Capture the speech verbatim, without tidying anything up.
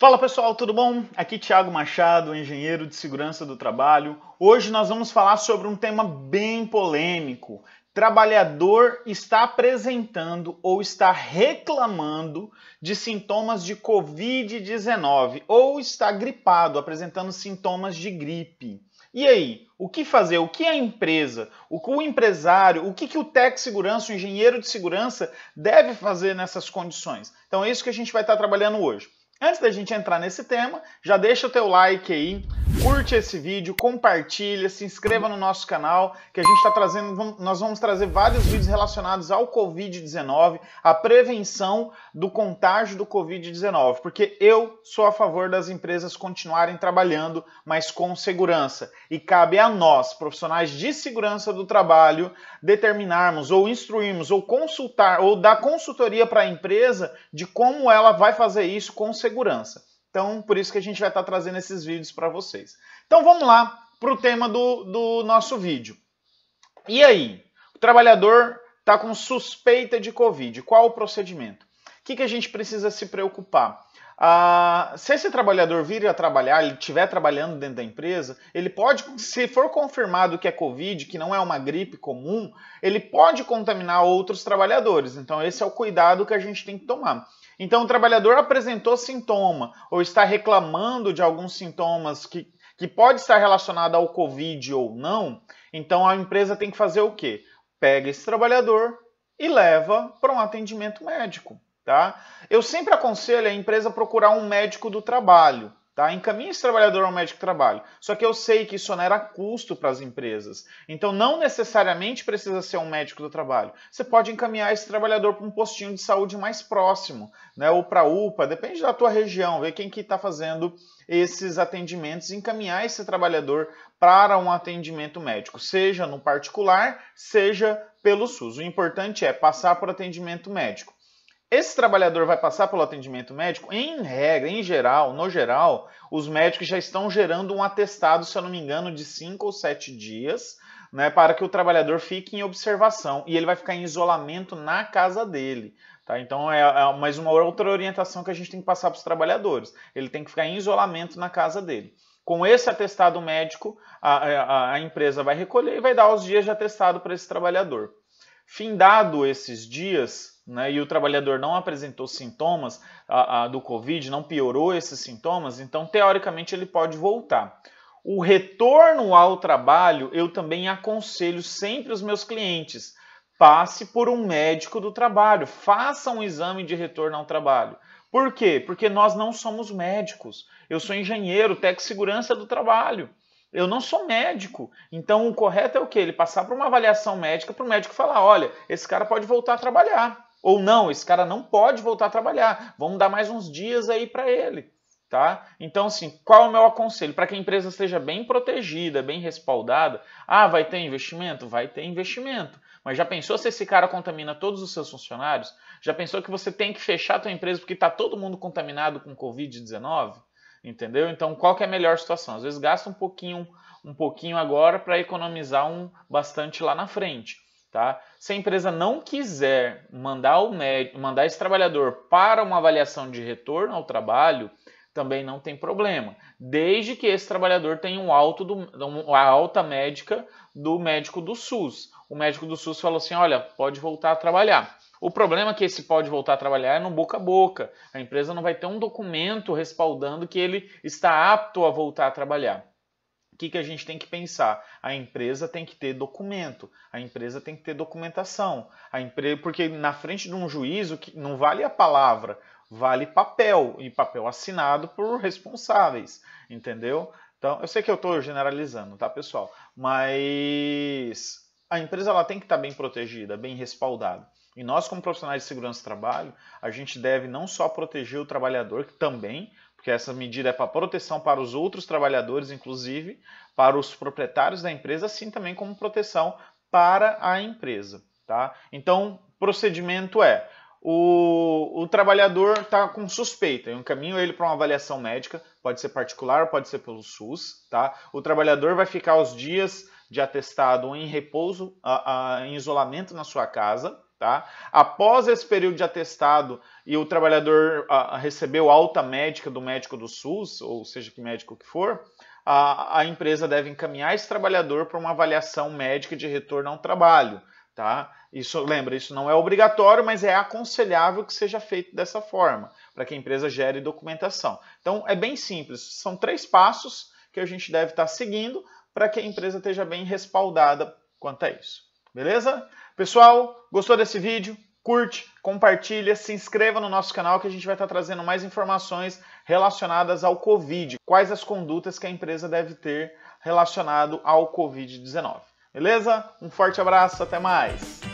Fala pessoal, tudo bom? Aqui Thiago Machado, engenheiro de segurança do trabalho. Hoje nós vamos falar sobre um tema bem polêmico. Trabalhador está apresentando ou está reclamando de sintomas de covid dezenove ou está gripado, apresentando sintomas de gripe. E aí, o que fazer? O que a empresa, o que o empresário, o que, que o técnico de segurança, o engenheiro de segurança deve fazer nessas condições? Então é isso que a gente vai estar trabalhando hoje. Antes da gente entrar nesse tema, já deixa o teu like aí, curte esse vídeo, compartilha, se inscreva no nosso canal, que a gente está trazendo, nós vamos trazer vários vídeos relacionados ao covid dezenove, à prevenção do contágio do covid dezenove, porque eu sou a favor das empresas continuarem trabalhando, mas com segurança. E cabe a nós, profissionais de segurança do trabalho, determinarmos ou instruirmos ou consultar ou dar consultoria para a empresa de como ela vai fazer isso com segurança. segurança. Então, por isso que a gente vai estar trazendo esses vídeos para vocês. Então, vamos lá para o tema do, do nosso vídeo. E aí? O trabalhador está com suspeita de Covid. Qual o procedimento? O que, que a gente precisa se preocupar? Ah, se esse trabalhador vir a trabalhar, ele estiver trabalhando dentro da empresa, ele pode, se for confirmado que é Covid, que não é uma gripe comum, ele pode contaminar outros trabalhadores. Então, esse é o cuidado que a gente tem que tomar. Então, o trabalhador apresentou sintoma ou está reclamando de alguns sintomas que, que pode estar relacionado ao Covid ou não, então a empresa tem que fazer o quê? Pega esse trabalhador e leva para um atendimento médico. Tá? Eu sempre aconselho a empresa procurar um médico do trabalho, tá? Encaminhe esse trabalhador ao médico do trabalho. Só que eu sei que isso onera custo para as empresas. Então não necessariamente precisa ser um médico do trabalho. Você pode encaminhar esse trabalhador para um postinho de saúde mais próximo, né? Ou para a U P A, depende da tua região, ver quem que está fazendo esses atendimentos, encaminhar esse trabalhador para um atendimento médico, seja no particular, seja pelo SUS. O importante é passar por atendimento médico. Esse trabalhador vai passar pelo atendimento médico, em regra, em geral, no geral, os médicos já estão gerando um atestado, se eu não me engano, de cinco ou sete dias, né, para que o trabalhador fique em observação e ele vai ficar em isolamento na casa dele. Tá? Então é, é mais uma outra orientação que a gente tem que passar para os trabalhadores. Ele tem que ficar em isolamento na casa dele. Com esse atestado médico, a, a, a empresa vai recolher e vai dar os dias de atestado para esse trabalhador. Findado esses dias, né, e o trabalhador não apresentou sintomas a, a, do Covid, não piorou esses sintomas, então, teoricamente, ele pode voltar. O retorno ao trabalho, eu também aconselho sempre os meus clientes, passe por um médico do trabalho, faça um exame de retorno ao trabalho. Por quê? Porque nós não somos médicos. Eu sou engenheiro, técnico de segurança do trabalho. Eu não sou médico, então o correto é o quê? Ele passar por uma avaliação médica para o médico falar, olha, esse cara pode voltar a trabalhar. Ou não, esse cara não pode voltar a trabalhar. Vamos dar mais uns dias aí para ele, tá? Então, assim, qual é o meu aconselho? Para que a empresa esteja bem protegida, bem respaldada. Ah, vai ter investimento? Vai ter investimento. Mas já pensou se esse cara contamina todos os seus funcionários? Já pensou que você tem que fechar a tua empresa porque está todo mundo contaminado com covid dezenove? Entendeu? Então, qual que é a melhor situação? Às vezes gasta um pouquinho, um pouquinho agora para economizar um bastante lá na frente, tá? Se a empresa não quiser mandar o médico, mandar esse trabalhador para uma avaliação de retorno ao trabalho, também não tem problema, desde que esse trabalhador tenha um auto do, uma alta médica do médico do SUS. O médico do SUS falou assim, olha, pode voltar a trabalhar. O problema é que esse pode voltar a trabalhar é no boca a boca. A empresa não vai ter um documento respaldando que ele está apto a voltar a trabalhar. O que, que a gente tem que pensar? A empresa tem que ter documento, a empresa tem que ter documentação. A empresa, porque na frente de um juízo que não vale a palavra, vale papel, e papel assinado por responsáveis, entendeu? Então, eu sei que eu estou generalizando, tá, pessoal? Mas a empresa ela tem que estar bem protegida, bem respaldada. E nós, como profissionais de segurança do trabalho, a gente deve não só proteger o trabalhador, que também, porque essa medida é para proteção para os outros trabalhadores, inclusive, para os proprietários da empresa, assim também como proteção para a empresa. Tá? Então, o procedimento é, o, o trabalhador está com suspeita, eu encaminho ele para uma avaliação médica, pode ser particular, pode ser pelo SUS. Tá? O trabalhador vai ficar os dias de atestado em repouso, a, a, em isolamento na sua casa, Tá? Após esse período de atestado e o trabalhador ah, recebeu alta médica do médico do SUS, ou seja, que médico que for, a, a empresa deve encaminhar esse trabalhador para uma avaliação médica de retorno ao trabalho. Tá? Isso, lembra, isso não é obrigatório, mas é aconselhável que seja feito dessa forma, para que a empresa gere documentação. Então, é bem simples, são três passos que a gente deve estar seguindo para que a empresa esteja bem respaldada quanto a isso. Beleza? Pessoal, gostou desse vídeo? Curte, compartilha, se inscreva no nosso canal que a gente vai estar trazendo mais informações relacionadas ao Covid. Quais as condutas que a empresa deve ter relacionado ao Covid dezenove. Beleza? Um forte abraço, até mais!